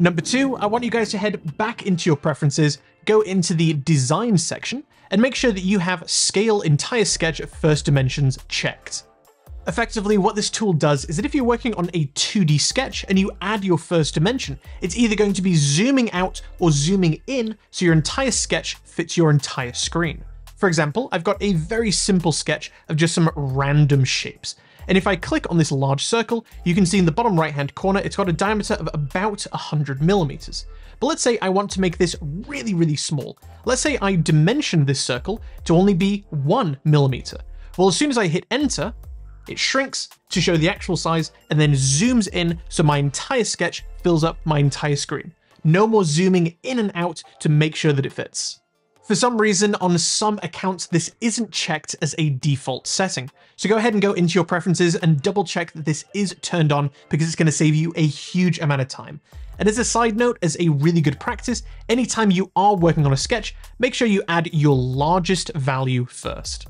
Number two, I want you guys to head back into your preferences, go into the design section, and make sure that you have scale entire sketch at first dimensions checked. Effectively, what this tool does is that if you're working on a 2D sketch and you add your first dimension, it's either going to be zooming out or zooming in so your entire sketch fits your entire screen. For example, I've got a very simple sketch of just some random shapes. And if I click on this large circle, you can see in the bottom right-hand corner, it's got a diameter of about 100 millimeters. But let's say I want to make this really, really small. Let's say I dimension this circle to only be 1 millimeter. Well, as soon as I hit enter, it shrinks to show the actual size and then zooms in so my entire sketch fills up my entire screen. No more zooming in and out to make sure that it fits. For some reason, on some accounts, this isn't checked as a default setting. So go ahead and go into your preferences and double check that this is turned on because it's going to save you a huge amount of time. And as a side note, as a really good practice, anytime you are working on a sketch, make sure you add your largest value first.